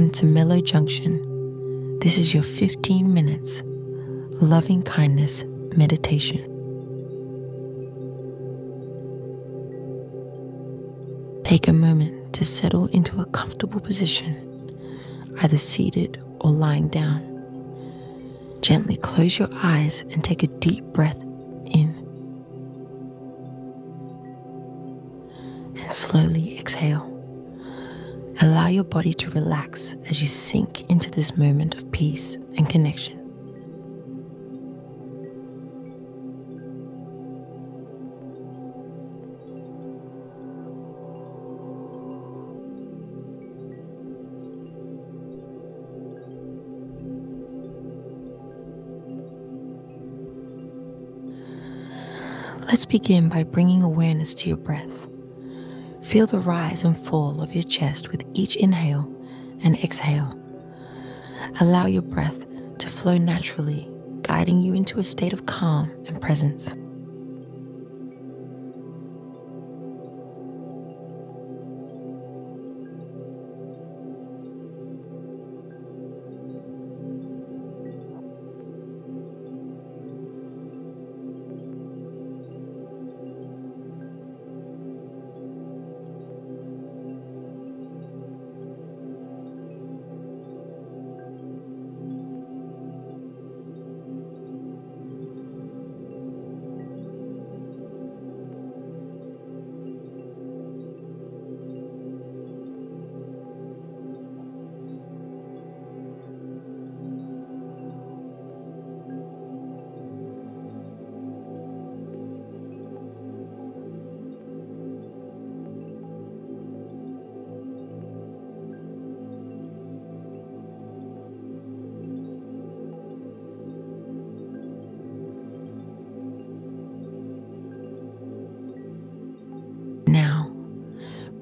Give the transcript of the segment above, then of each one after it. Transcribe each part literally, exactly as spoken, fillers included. Welcome to Mellow Junction. This is your fifteen minutes loving kindness meditation. Take a moment to settle into a comfortable position, either seated or lying down. Gently close your eyes and take a deep breath in. And slowly exhale. Allow your body to relax as you sink into this moment of peace and connection. Let's begin by bringing awareness to your breath. Feel the rise and fall of your chest with each inhale and exhale. Allow your breath to flow naturally, guiding you into a state of calm and presence.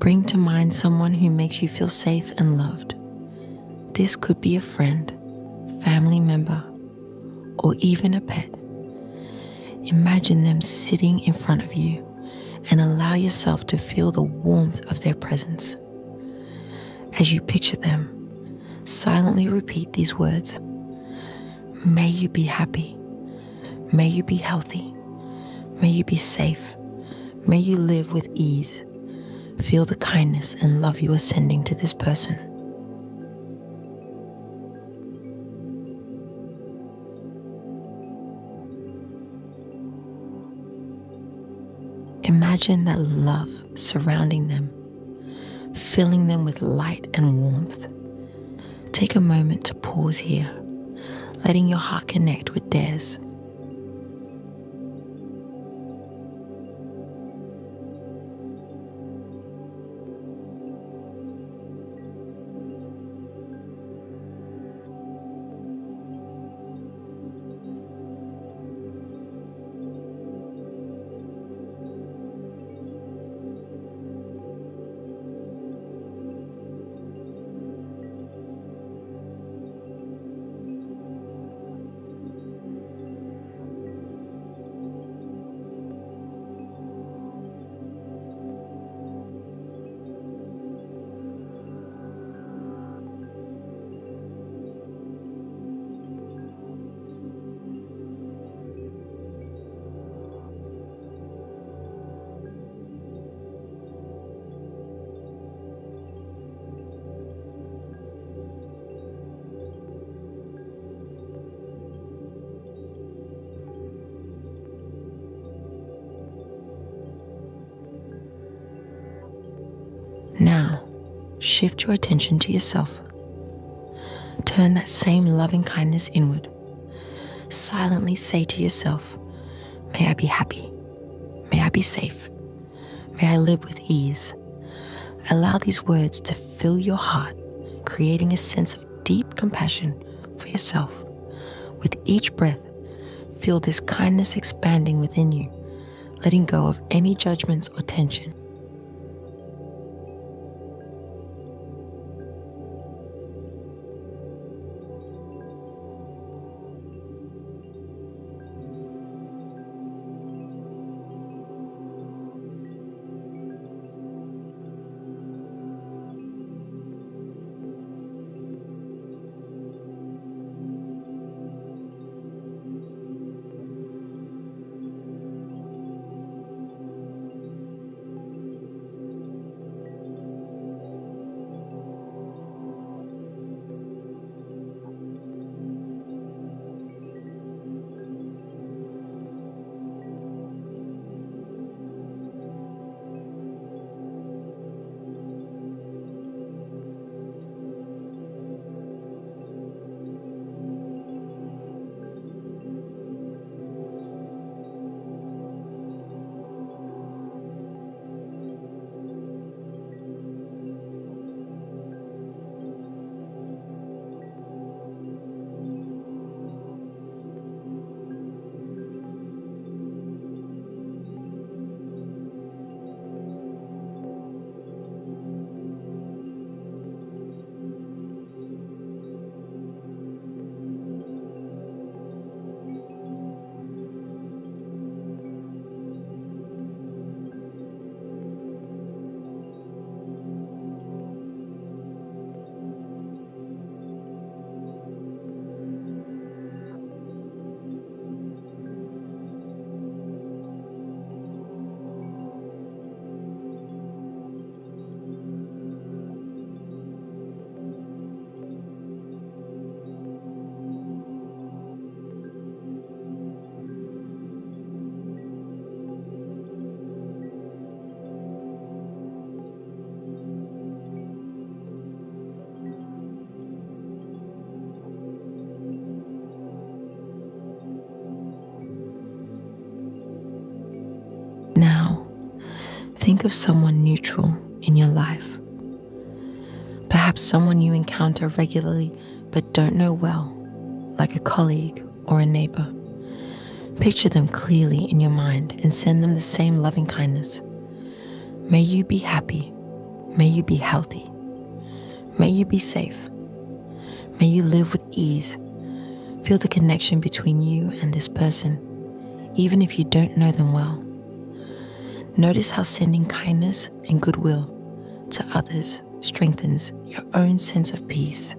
Bring to mind someone who makes you feel safe and loved. This could be a friend, family member, or even a pet. Imagine them sitting in front of you and allow yourself to feel the warmth of their presence. As you picture them, silently repeat these words. May you be happy. May you be healthy. May you be safe. May you live with ease. Feel the kindness and love you are sending to this person. Imagine that love surrounding them, filling them with light and warmth. Take a moment to pause here, letting your heart connect with theirs. Now, shift your attention to yourself. Turn that same loving kindness inward. Silently say to yourself, may I be happy. May I be safe. May I live with ease. Allow these words to fill your heart, creating a sense of deep compassion for yourself. With each breath, feel this kindness expanding within you, letting go of any judgments or tension. think of someone neutral in your life. Perhaps someone you encounter regularly but don't know well, like a colleague or a neighbor. Picture them clearly in your mind and send them the same loving kindness. May you be happy. May you be healthy. May you be safe. May you live with ease. Feel the connection between you and this person, even if you don't know them well. Notice how sending kindness and goodwill to others strengthens your own sense of peace.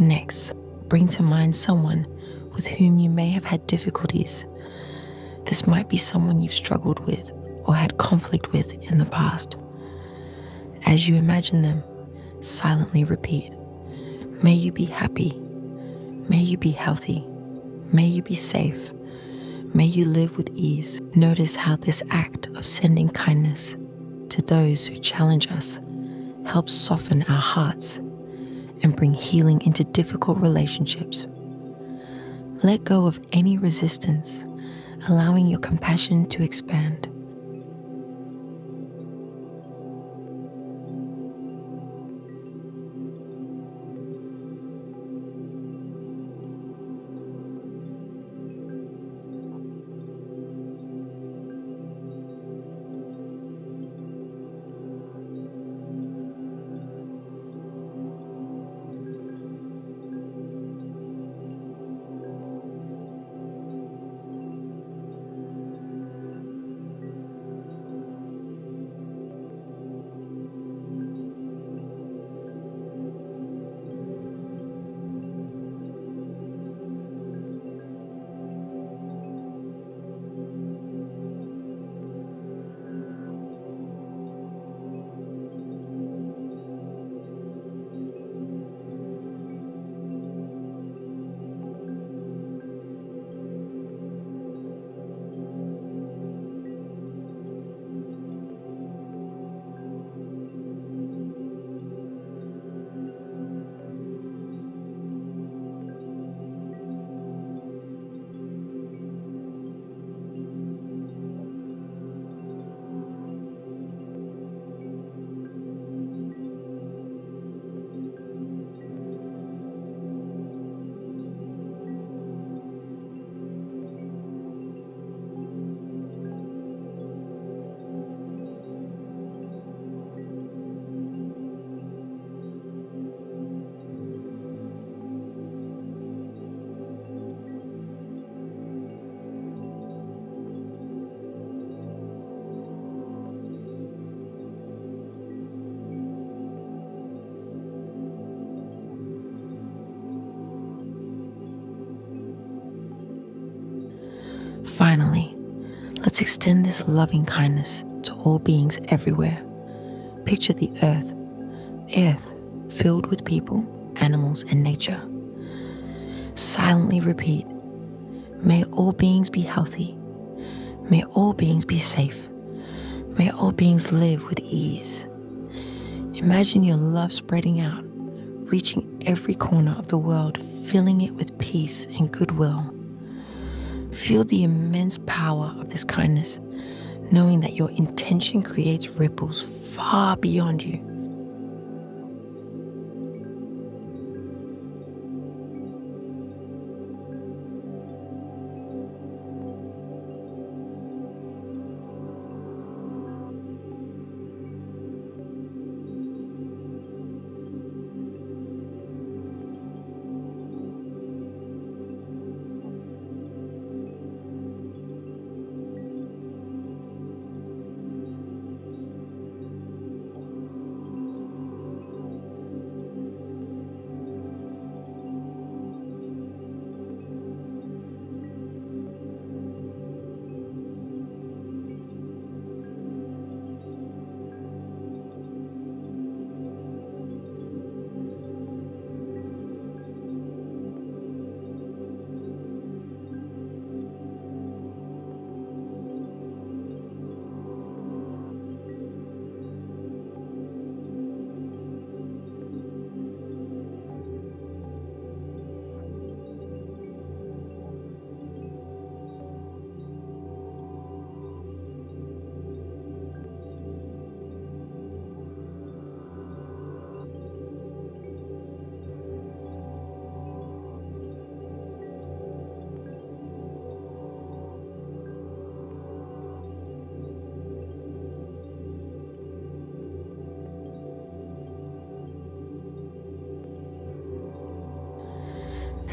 Next, bring to mind someone with whom you may have had difficulties. This might be someone you've struggled with or had conflict with in the past. As you imagine them, silently repeat, "May you be happy. May you be healthy. May you be safe. May you live with ease." Notice how this act of sending kindness to those who challenge us helps soften our hearts and bring healing into difficult relationships. Let go of any resistance, allowing your compassion to expand. Let's extend this loving kindness to all beings everywhere. Picture the earth, earth filled with people, animals, and nature. Silently repeat, may all beings be healthy. May all beings be safe. May all beings live with ease. Imagine your love spreading out, reaching every corner of the world, filling it with peace and goodwill. Feel the immense power of this kindness, knowing that your intention creates ripples far beyond you.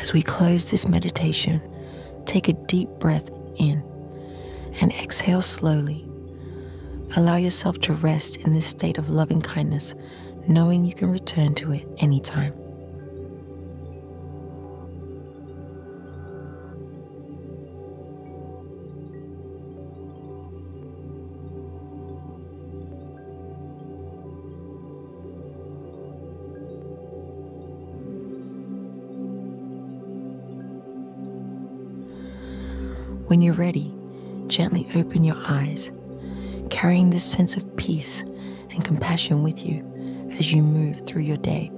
As we close this meditation, take a deep breath in and exhale slowly. Allow yourself to rest in this state of loving kindness, knowing you can return to it anytime. When you're ready, gently open your eyes, carrying this sense of peace and compassion with you as you move through your day.